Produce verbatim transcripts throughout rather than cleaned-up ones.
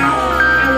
Ow!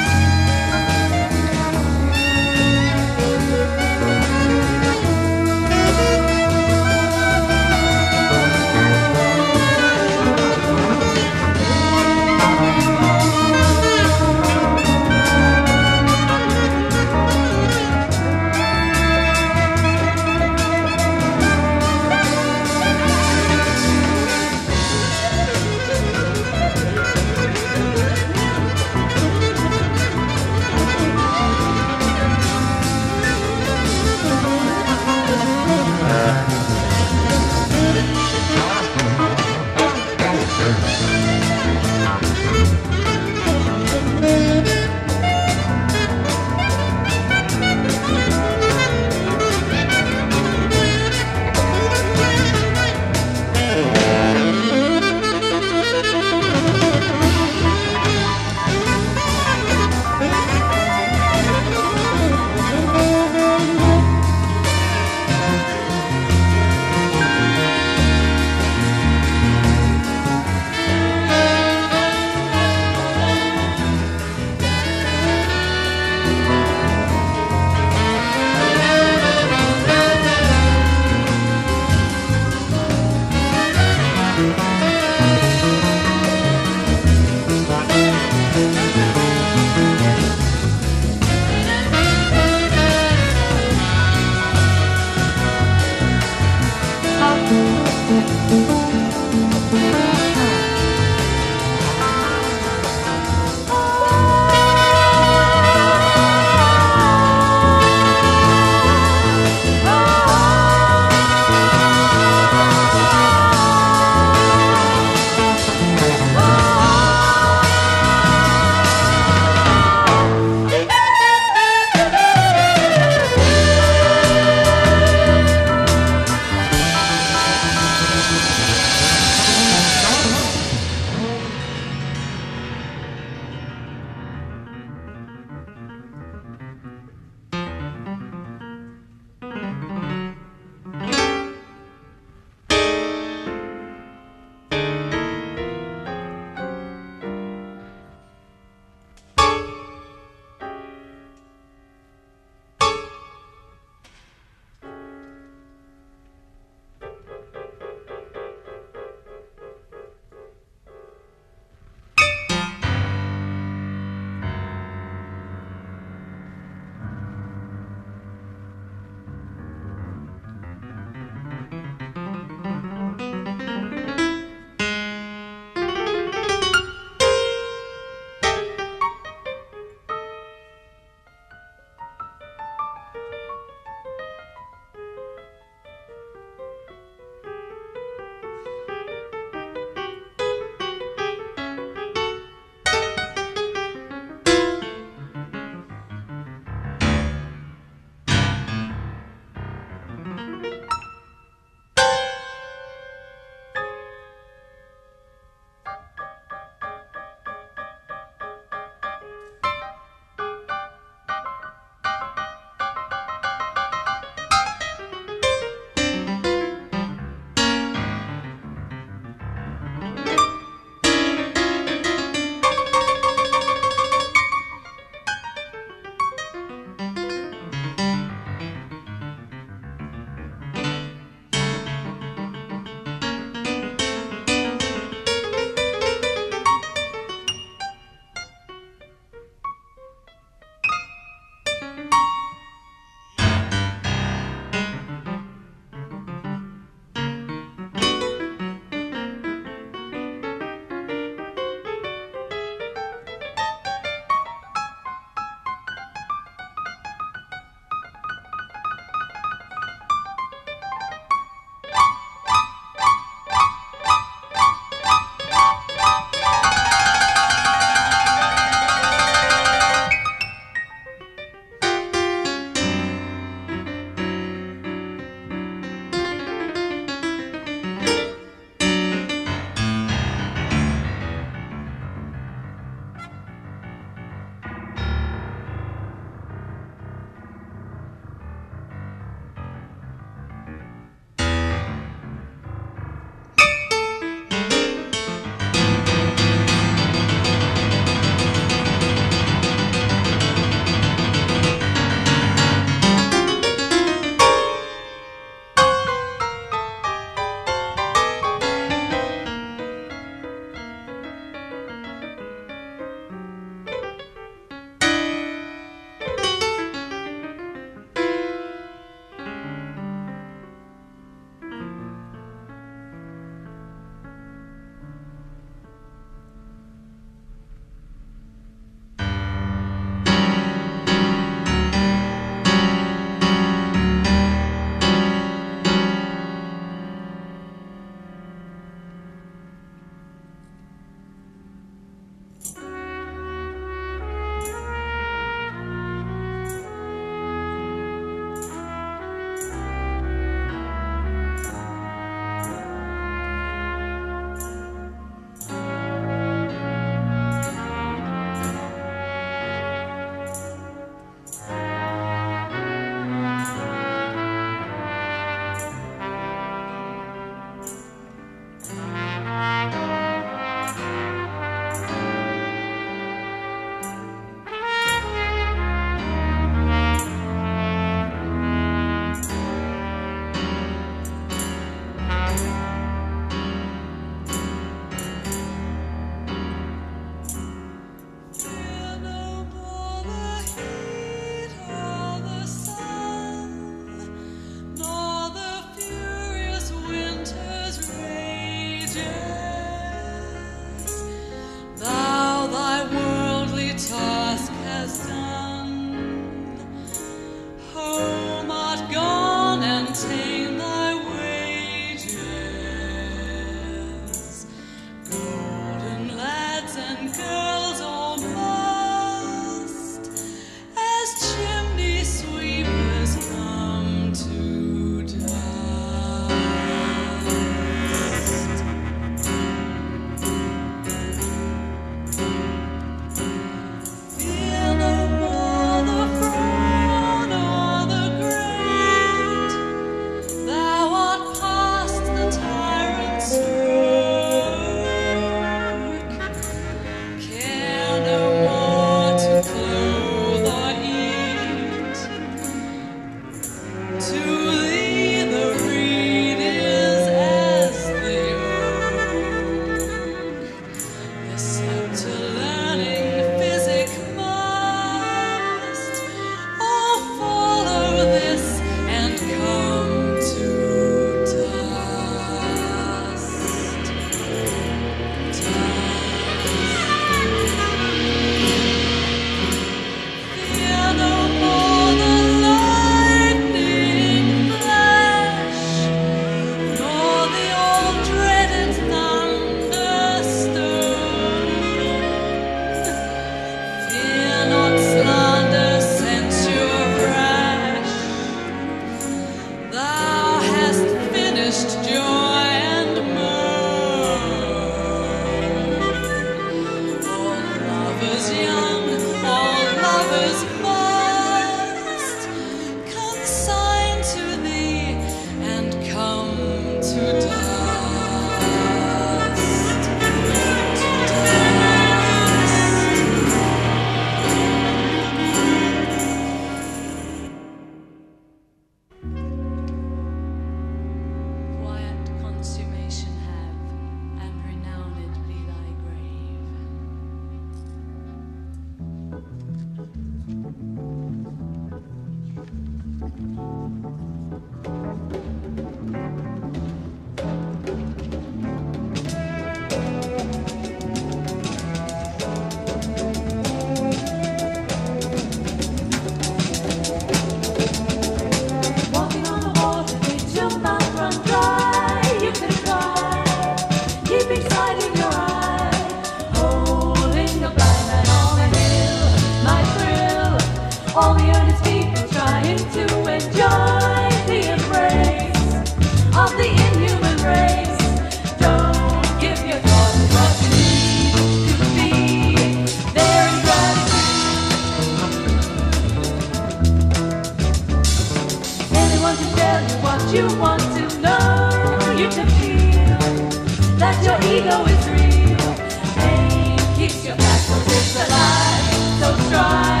ego is real, pain keeps your passions alive. So try,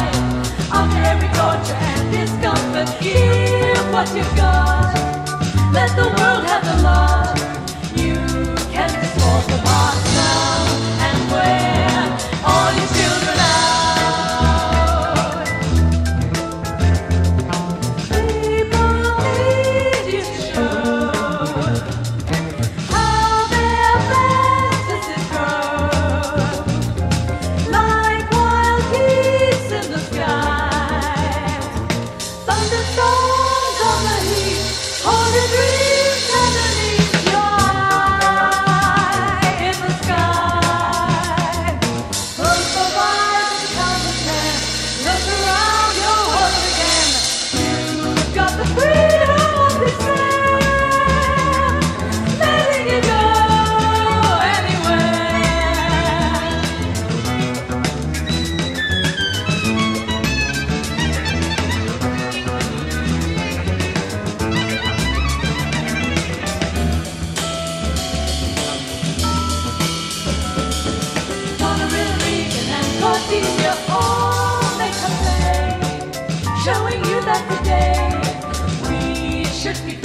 after every torture and discomfort, give what you've got. Let the world have the love. You can explore the past now and wear all your children out. People need you to show how their fantasies grow, like wild geese in the sky, thunderstorms on the heath, all the dreams underneath. Showing you that today we should be